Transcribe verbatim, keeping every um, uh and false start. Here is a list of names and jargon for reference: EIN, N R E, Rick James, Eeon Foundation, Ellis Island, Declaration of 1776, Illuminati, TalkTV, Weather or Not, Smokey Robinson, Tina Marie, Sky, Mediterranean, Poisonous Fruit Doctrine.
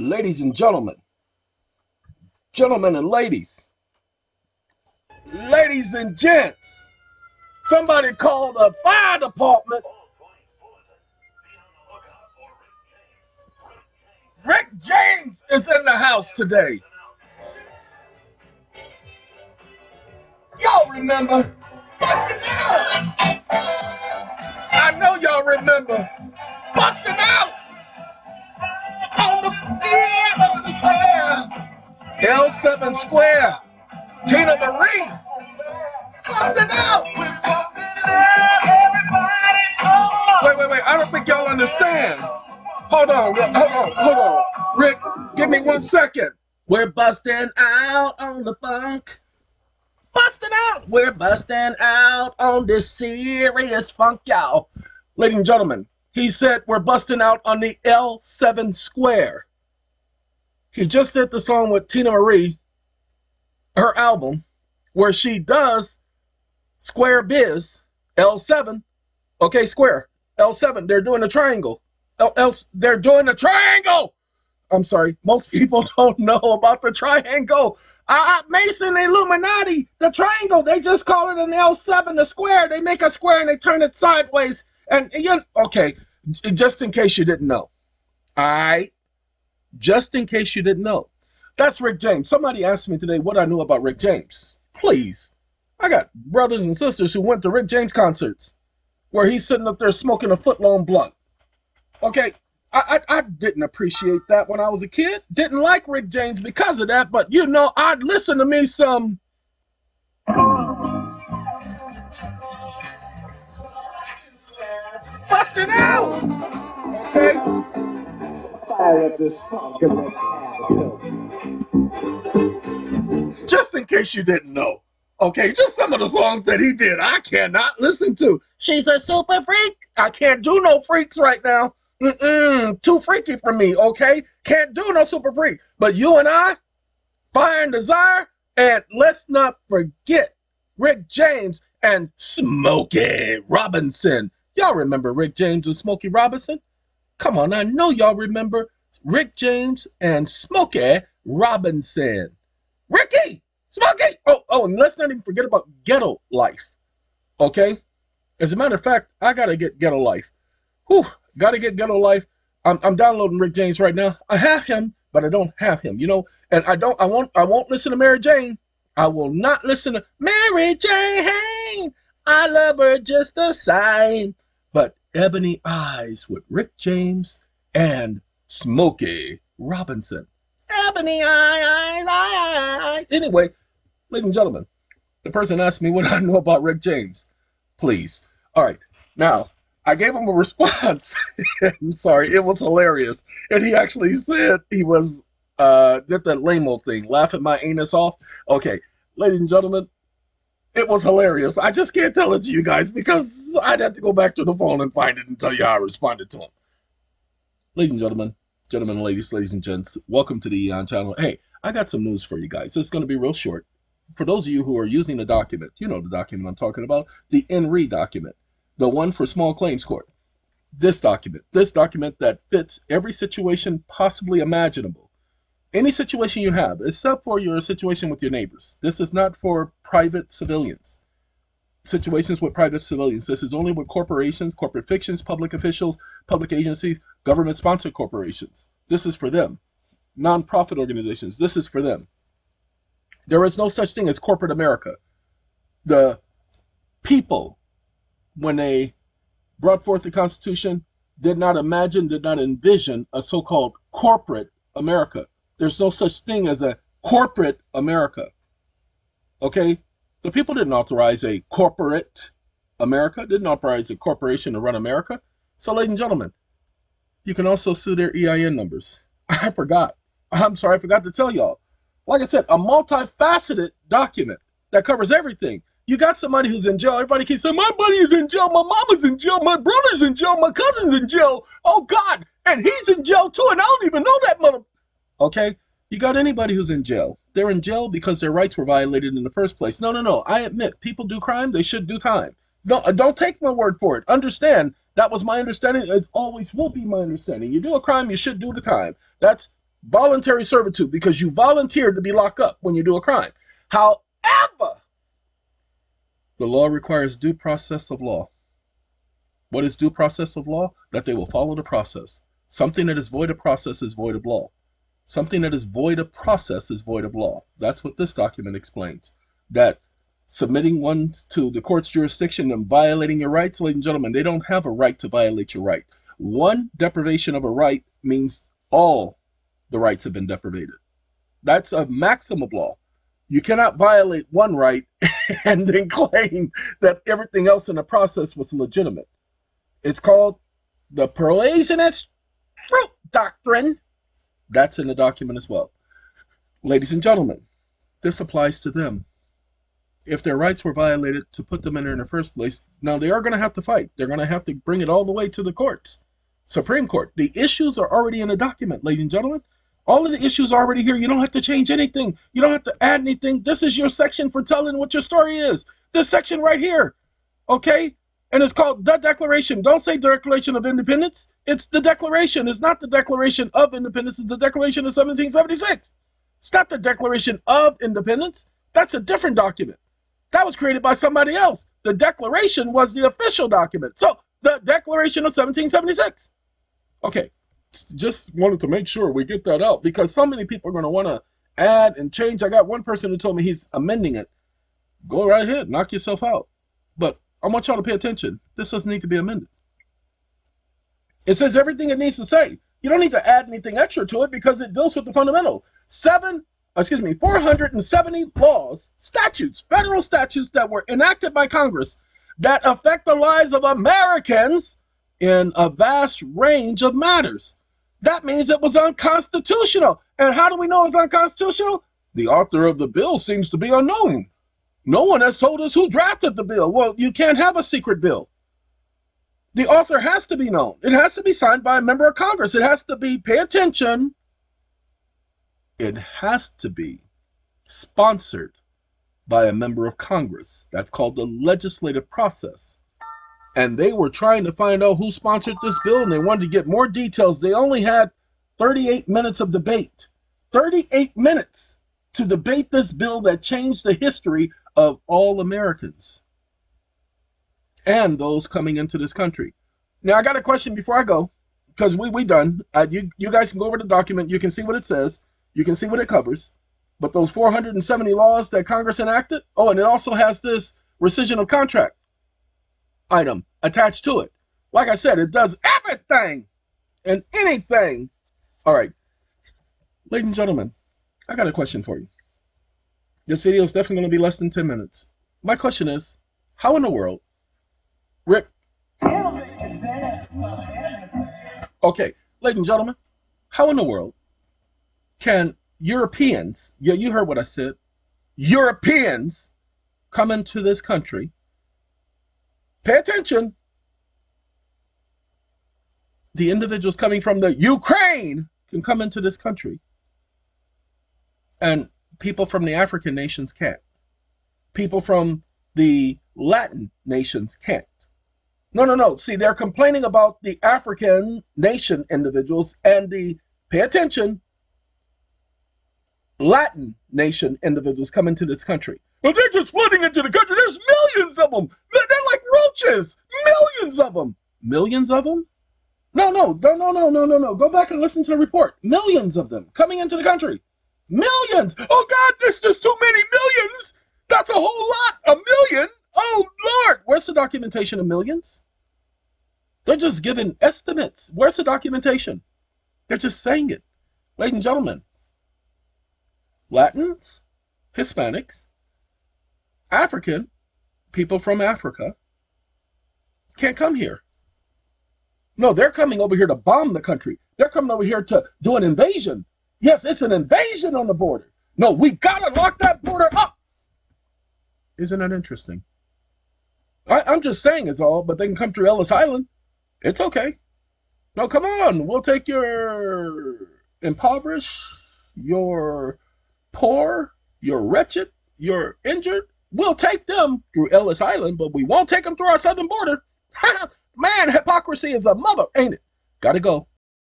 Ladies and gentlemen, gentlemen and ladies, ladies and gents, somebody called the fire department. Rick James is in the house today. Y'all remember? Bustin' out! I know y'all remember. Bustin' out! On the air, on the air. L seven Square. Tina Marie. Bustin' out! Wait, wait, wait. I don't think y'all understand. Hold on, hold on, hold on. Rick, give me one second. We're busting out on the funk. Busting out. We're busting out on this serious funk, y'all. Ladies and gentlemen, he said we're busting out on the L seven Square. He just did the song with Tina Marie, her album, where she does Square Biz, L seven. Okay, Square, L seven. They're doing a triangle. Else they're doing the triangle. I'm sorry, most people don't know about the triangle. Uh, Mason, Illuminati, the triangle. They just call it an L seven, the square. They make a square and they turn it sideways. And you okay? Just in case you didn't know, all right. Just in case you didn't know, that's Rick James. Somebody asked me today what I knew about Rick James. Please, I got brothers and sisters who went to Rick James concerts, where he's sitting up there smoking a foot-long blunt. Okay, I, I I didn't appreciate that when I was a kid. Didn't like Rick James because of that, but you know, I'd listen to me some. Bust it out! Okay. Fire up this funk and let's have it. Just in case you didn't know. Okay, just some of the songs that he did, I cannot listen to. She's a super freak. I can't do no freaks right now. Mm-mm, too freaky for me, okay? Can't do no super freak. But you and I, Fire and Desire, and let's not forget Rick James and Smokey Robinson. Y'all remember Rick James and Smokey Robinson? Come on, I know y'all remember Rick James and Smokey Robinson. Ricky, Smokey! Oh, oh, and let's not even forget about Ghetto Life, okay? As a matter of fact, I gotta get Ghetto Life. Whew, gotta get Ghetto Life. I'm, I'm downloading Rick James right now. I have him, but I don't have him, you know. And I don't. I won't. I won't listen to Mary Jane. I will not listen to Mary Jane. I love her just the same. But Ebony Eyes with Rick James and Smokey Robinson. Ebony Eyes, eyes. Anyway, ladies and gentlemen, the person asked me what I know about Rick James. Please. All right. Now, I gave him a response. I'm sorry. It was hilarious. And he actually said he was, uh, did that lame-o thing, laughing my anus off. Okay. Ladies and gentlemen, it was hilarious. I just can't tell it to you guys because I'd have to go back to the phone and find it and tell you how I responded to him. Ladies and gentlemen, gentlemen and ladies, ladies and gents, welcome to the Eon channel. Hey, I got some news for you guys. It's going to be real short. For those of you who are using the document, you know the document I'm talking about, the N R E document, the one for small claims court. This document, this document that fits every situation possibly imaginable. Any situation you have, except for your situation with your neighbors. This is not for private civilians. Situations with private civilians. This is only with corporations, corporate fictions, public officials, public agencies, government-sponsored corporations. This is for them. Nonprofit organizations. This is for them. There is no such thing as corporate America. The people, when they brought forth the Constitution, did not imagine, did not envision a so-called corporate America. There's no such thing as a corporate America. Okay? The people didn't authorize a corporate America, didn't authorize a corporation to run America. So, ladies and gentlemen, you can also sue their E I N numbers. I forgot. I'm sorry, I forgot to tell y'all. Like I said, a multifaceted document that covers everything. You got somebody who's in jail. Everybody keeps saying, my buddy is in jail. My mama's in jail. My brother's in jail. My cousin's in jail. Oh, God. And he's in jail, too. And I don't even know that mother. Okay. You got anybody who's in jail. They're in jail because their rights were violated in the first place. No, no, no. I admit people do crime. They should do time. No, don't take my word for it. Understand. That was my understanding. It always will be my understanding. You do a crime, you should do the time. That's voluntary servitude, because you volunteered to be locked up when you do a crime. However, the law requires due process of law. What is due process of law? That they will follow the process. Something that is void of process is void of law. Something that is void of process is void of law. That's what this document explains. That submitting one to the court's jurisdiction and violating your rights, ladies and gentlemen, they don't have a right to violate your right. One deprivation of a right means all the rights have been deprivated. That's a maxim of law. You cannot violate one right and then claim that everything else in the process was legitimate. It's called the Poisonous Fruit Doctrine. That's in the document as well. Ladies and gentlemen, this applies to them. If their rights were violated to put them in there in the first place, now they are going to have to fight. They're going to have to bring it all the way to the courts. Supreme Court. The issues are already in the document, ladies and gentlemen. All of the issues are already here. You don't have to change anything. You don't have to add anything. This is your section for telling what your story is. This section right here. Okay? And it's called the Declaration. Don't say Declaration of Independence. It's the Declaration. It's not the Declaration of Independence. It's the Declaration of seventeen seventy-six. It's not the Declaration of Independence. That's a different document. That was created by somebody else. The Declaration was the official document. So, the Declaration of seventeen seventy-six. Okay, just wanted to make sure we get that out, because so many people are going to want to add and change. I got one person who told me he's amending it. Go right ahead, knock yourself out. But I want y'all to pay attention. This doesn't need to be amended. It says everything it needs to say. You don't need to add anything extra to it, because it deals with the fundamental. Seven Excuse me, four hundred seventy laws, statutes, federal statutes that were enacted by Congress that affect the lives of Americans in a vast range of matters. That means it was unconstitutional. And how do we know it's unconstitutional? The author of the bill seems to be unknown. No one has told us who drafted the bill. Well, you can't have a secret bill. The author has to be known. It has to be signed by a member of Congress. It has to be, pay attention, it has to be sponsored by a member of Congress. That's called the legislative process. And they were trying to find out who sponsored this bill, and they wanted to get more details. They only had thirty-eight minutes of debate. thirty-eight minutes to debate this bill that changed the history of all Americans and those coming into this country. Now, I got a question before I go, because we, we done. Uh, you, you guys can go over the document. You can see what it says. You can see what it covers, but those four hundred seventy laws that Congress enacted, oh, and it also has this rescission of contract item attached to it. Like I said, it does everything and anything. All right, ladies and gentlemen, I got a question for you. This video is definitely going to be less than ten minutes. My question is, how in the world, Rick? Okay, ladies and gentlemen, how in the world can Europeans, yeah, you heard what I said, Europeans come into this country, pay attention, the individuals coming from the Ukraine can come into this country, and people from the African nations can't. People from the Latin nations can't. No, no, no. See, they're complaining about the African nation individuals and the, pay attention, Latin nation individuals come into this country. Well, they're just flooding into the country. There's millions of them. They're, they're like roaches. Millions of them. Millions of them? No, no, no, no, no, no, no, no. Go back and listen to the report. Millions of them coming into the country. Millions. Oh, God, there's just too many millions. That's a whole lot. A million? Oh, Lord. Where's the documentation of millions? They're just giving estimates. Where's the documentation? They're just saying it. Ladies and gentlemen, Latins, Hispanics, African, people from Africa can't come here. No, they're coming over here to bomb the country. They're coming over here to do an invasion. Yes, it's an invasion on the border. No, we gotta lock that border up. Isn't that interesting? I, I'm just saying it's all, but they can come through Ellis Island. It's okay. No, come on. We'll take your impoverished, your poor, you're wretched, you're injured. We'll take them through Ellis Island, but we won't take them through our southern border. Man, hypocrisy is a mother, ain't it? Gotta go.